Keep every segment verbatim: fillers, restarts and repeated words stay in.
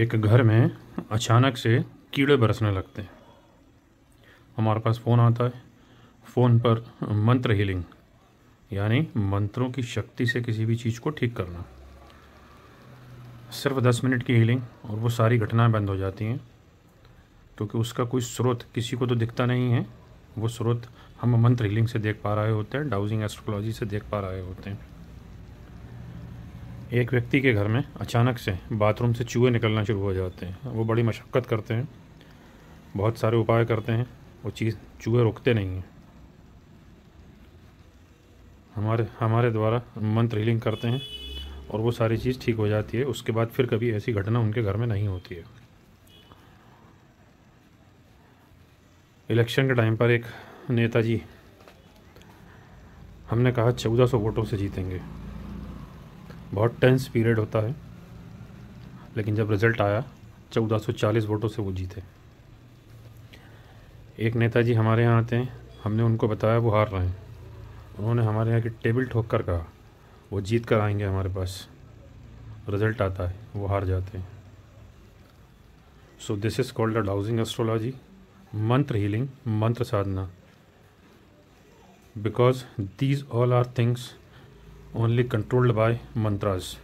एक घर में अचानक से कीड़े बरसने लगते हैं। हमारे पास फ़ोन आता है, फ़ोन पर मंत्र हीलिंग यानी मंत्रों की शक्ति से किसी भी चीज़ को ठीक करना, सिर्फ दस मिनट की हीलिंग और वो सारी घटनाएं बंद हो जाती हैं, क्योंकि उसका कोई स्रोत किसी को तो दिखता नहीं है। वो स्रोत हम मंत्र हीलिंग से देख पा रहे होते हैं, डाउजिंग एस्ट्रोलॉजी से देख पा रहे होते हैं। एक व्यक्ति के घर में अचानक से बाथरूम से चूहे निकलना शुरू हो जाते हैं। वो बड़ी मशक्क़त करते हैं, बहुत सारे उपाय करते हैं, वो चीज़ चूहे रुकते नहीं हैं। हमारे हमारे द्वारा मंत्र हीलिंग करते हैं और वो सारी चीज़ ठीक हो जाती है। उसके बाद फिर कभी ऐसी घटना उनके घर में नहीं होती है। इलेक्शन के टाइम पर एक नेताजी, हमने कहा चौदह सौ वोटों से जीतेंगे। बहुत टेंस पीरियड होता है, लेकिन जब रिज़ल्ट आया चौदह सौ चालीस वोटों से वो जीते। एक नेताजी हमारे यहाँ आते हैं, हमने उनको बताया वो हार रहे हैं। उन्होंने हमारे यहाँ की टेबल ठोक कर कहा वो जीत कर आएंगे हमारे पास। रिज़ल्ट आता है, वो हार जाते हैं। So this is called the dowsing astrology, mantra healing, मंत्र साधना। Because these all are things only controlled by mantras.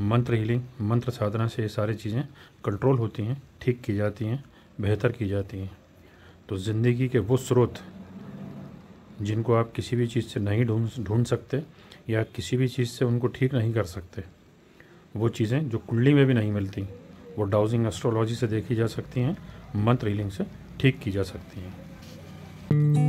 Mantra healing, मंत्र साधना से ये सारी चीज़ें कंट्रोल होती हैं, ठीक की जाती हैं, बेहतर की जाती हैं। तो ज़िंदगी के वो स्रोत जिनको आप किसी भी चीज़ से नहीं ढूंढ ढूंढ सकते या किसी भी चीज़ से उनको ठीक नहीं कर सकते, वो चीज़ें जो कुंडली में भी नहीं मिलती, वो डाउजिंग एस्ट्रोलॉजी से देखी जा सकती हैं, मंत्र हीलिंग से ठीक की जा सकती हैं।